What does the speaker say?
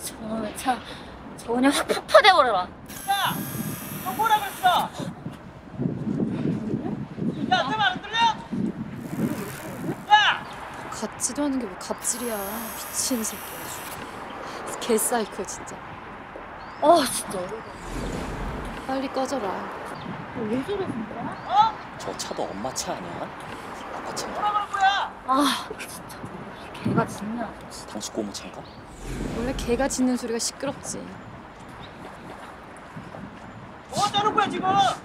진짜 오늘 저 그냥 확 폭파돼버려라. 야! 너 뭐라 그랬어? 야! 내 말 안 들려? 야! 같지도 않은 게 뭐 갑질이야. 미친 새끼. 개사이코 진짜. 진짜 빨리 꺼져라. 왜 저래 진짜? 저 차도 엄마 차 아니야? 아빠 차인가? 돌아갈 거야! 진짜 개가 짖냐? 당신 고모 차인가? 원래 개가 짖는 소리가 시끄럽지. 뭐 하자는 거야 지금!